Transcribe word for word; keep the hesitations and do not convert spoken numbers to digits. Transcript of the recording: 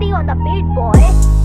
body on the beat, boy.